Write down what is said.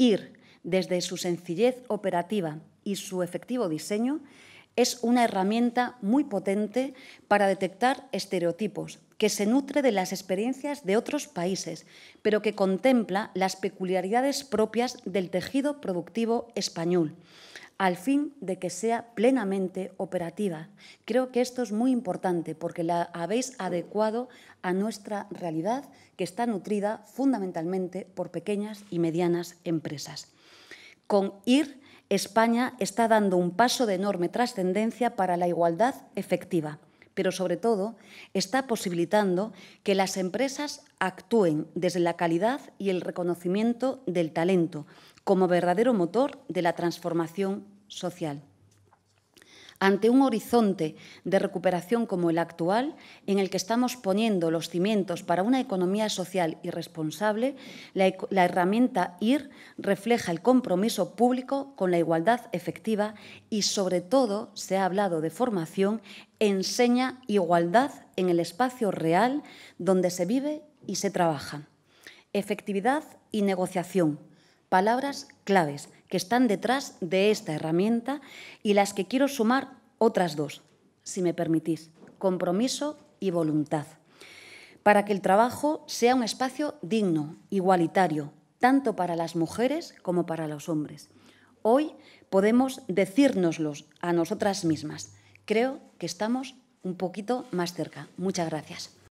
IR, desde su sencillez operativa y su efectivo diseño, es una herramienta muy potente para detectar estereotipos, que se nutre de las experiencias de otros países, pero que contempla las peculiaridades propias del tejido productivo español, al fin de que sea plenamente operativa. Creo que esto es muy importante porque la habéis adecuado a nuestra realidad, que está nutrida fundamentalmente por pequeñas y medianas empresas. Con IR, España está dando un paso de enorme trascendencia para la igualdad efectiva, pero sobre todo está posibilitando que las empresas actúen desde la calidad y el reconocimiento del talento como verdadero motor de la transformación social. Ante un horizonte de recuperación como el actual, en el que estamos poniendo los cimientos para una economía social y responsable, la herramienta IR refleja el compromiso público con la igualdad efectiva y, sobre todo, se ha hablado de formación, enseña igualdad en el espacio real donde se vive y se trabaja. Efectividad y negociación, palabras claves que están detrás de esta herramienta y las que quiero sumar otras dos, si me permitís, compromiso y voluntad, para que el trabajo sea un espacio digno, igualitario, tanto para las mujeres como para los hombres. Hoy podemos decírnoslos a nosotras mismas. Creo que estamos un poquito más cerca. Muchas gracias.